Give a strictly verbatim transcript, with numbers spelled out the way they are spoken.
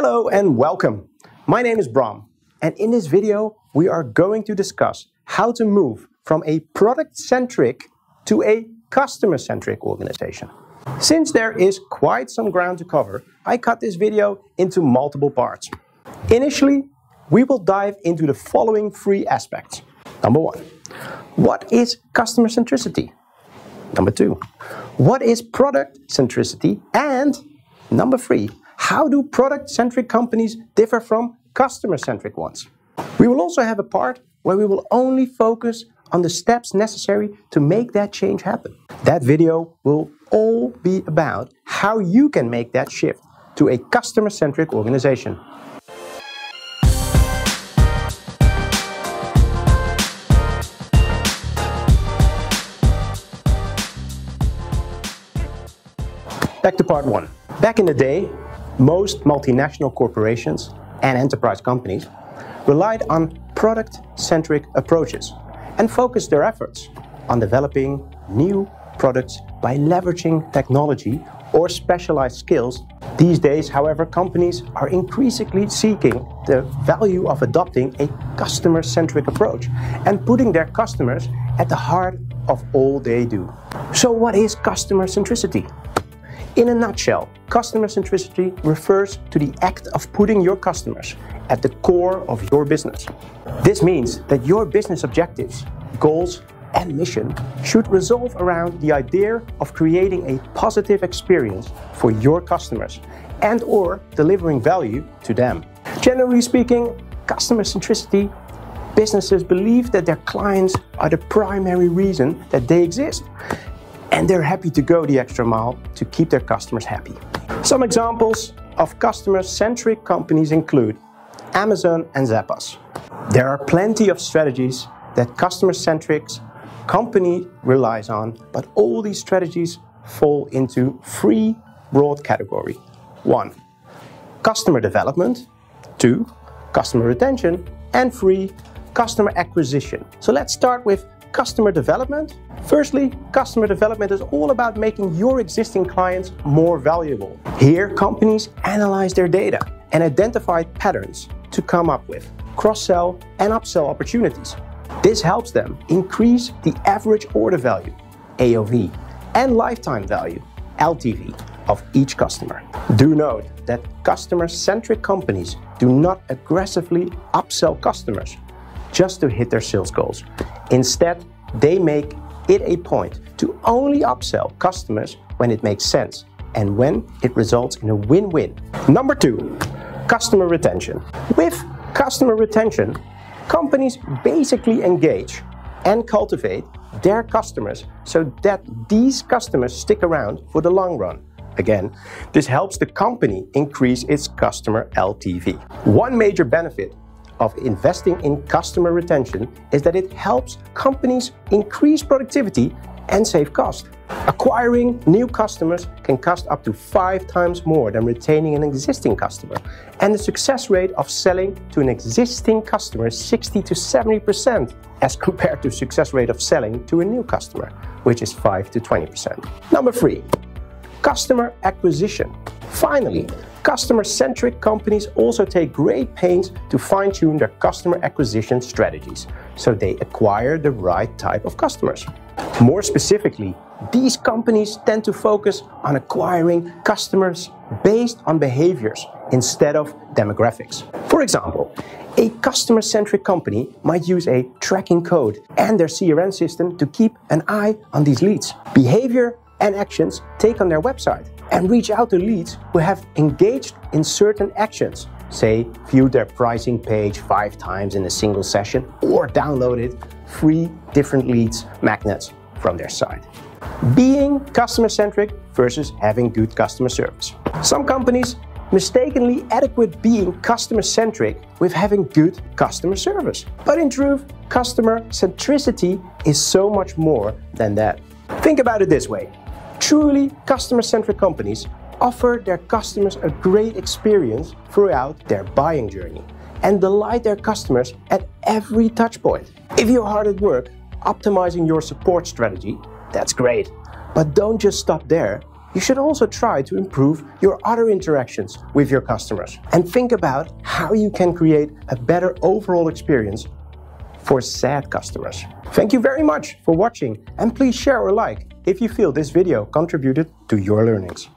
Hello and welcome. My name is Bram, and in this video we are going to discuss how to move from a product-centric to a customer-centric organization. Since there is quite some ground to cover, I cut this video into multiple parts. Initially, we will dive into the following three aspects. Number one, what is customer centricity? Number two, what is product centricity? And number three, how do product-centric companies differ from customer-centric ones? We will also have a part where we will only focus on the steps necessary to make that change happen. That video will all be about how you can make that shift to a customer-centric organization. Back to part one. Back in the day, most multinational corporations and enterprise companies relied on product-centric approaches and focused their efforts on developing new products by leveraging technology or specialized skills. These days, however, companies are increasingly seeking the value of adopting a customer-centric approach and putting their customers at the heart of all they do. So what is customer centricity? In a nutshell, customer centricity refers to the act of putting your customers at the core of your business. This means that your business objectives, goals, and mission should revolve around the idea of creating a positive experience for your customers and/or delivering value to them. Generally speaking, customer centricity businesses believe that their clients are the primary reason that they exist, and they're happy to go the extra mile to keep their customers happy. Some examples of customer-centric companies include Amazon and Zappos. There are plenty of strategies that customer-centric company relies on, but all these strategies fall into three broad categories. One, customer development. Two, customer retention. And three, customer acquisition. So let's start with customer development. Firstly, customer development is all about making your existing clients more valuable. Here, companies analyze their data and identify patterns to come up with cross-sell and upsell opportunities. This helps them increase the average order value, A O V, and lifetime value, L T V, of each customer. Do note that customer-centric companies do not aggressively upsell customers just to hit their sales goals. Instead, they make it a point to only upsell customers when it makes sense and when it results in a win-win. Number two, customer retention. With customer retention, companies basically engage and cultivate their customers so that these customers stick around for the long run. Again, this helps the company increase its customer L T V. One major benefit of investing in customer retention is that it helps companies increase productivity and save cost. Acquiring new customers can cost up to five times more than retaining an existing customer, and the success rate of selling to an existing customer is sixty to seventy percent as compared to success rate of selling to a new customer, which is five to twenty percent. Number three, customer acquisition. Finally, customer-centric companies also take great pains to fine-tune their customer acquisition strategies, so they acquire the right type of customers. More specifically, these companies tend to focus on acquiring customers based on behaviors instead of demographics. For example, a customer-centric company might use a tracking code and their C R M system to keep an eye on these leads. Behavior and actions taken on their website, and reach out to leads who have engaged in certain actions, say view their pricing page five times in a single session or downloaded three different leads magnets from their site. Being customer-centric versus having good customer service. Some companies mistakenly adequate being customer-centric with having good customer service. But in truth, customer centricity is so much more than that. Think about it this way. Truly customer-centric companies offer their customers a great experience throughout their buying journey and delight their customers at every touchpoint. If you're hard at work optimizing your support strategy, that's great. But don't just stop there You should also try to improve your other interactions with your customers and think about how you can create a better overall experience for sad customers. Thank you very much for watching, and please share or like if you feel this video contributed to your learnings.